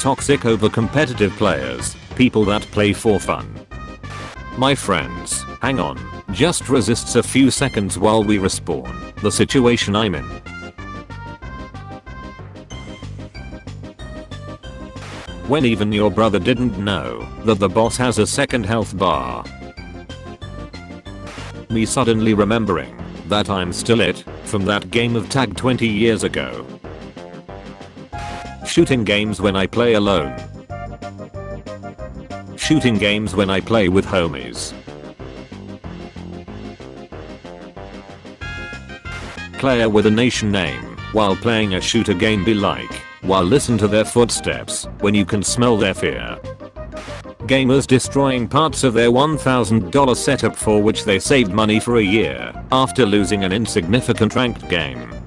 toxic over competitive players, people that play for fun. My friends, hang on, just resists a few seconds while we respawn the situation I'm in. When even your brother didn't know that the boss has a second health bar. Me suddenly remembering that I'm still it from that game of tag 20 years ago. Shooting games when I play alone. Shooting games when I play with homies. Player with a nation name while playing a shooter game be like, while listen to their footsteps when you can smell their fear. Gamers destroying parts of their $1,000 setup for which they saved money for a year after losing an insignificant ranked game.